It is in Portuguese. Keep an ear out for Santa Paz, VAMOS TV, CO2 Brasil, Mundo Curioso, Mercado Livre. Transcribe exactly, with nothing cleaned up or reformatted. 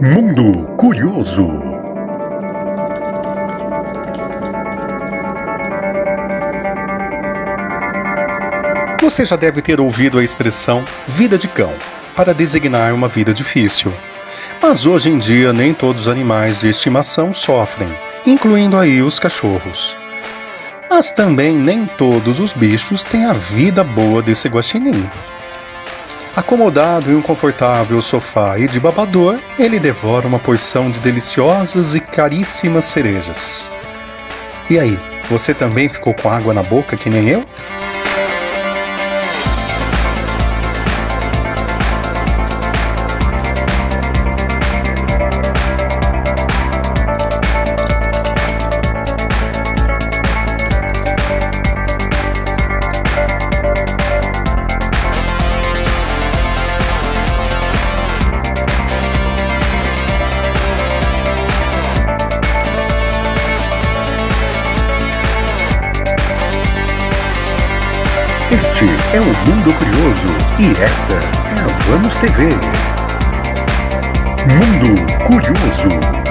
Mundo Curioso. Você já deve ter ouvido a expressão vida de cão para designar uma vida difícil. Mas hoje em dia nem todos os animais de estimação sofrem, incluindo aí os cachorros. Mas também nem todos os bichos têm a vida boa desse guaxinim. Acomodado em um confortável sofá e de babador, ele devora uma porção de deliciosas e caríssimas cerejas. E aí, você também ficou com água na boca que nem eu? Este é o Mundo Curioso e essa é a Vamos T V. Mundo Curioso.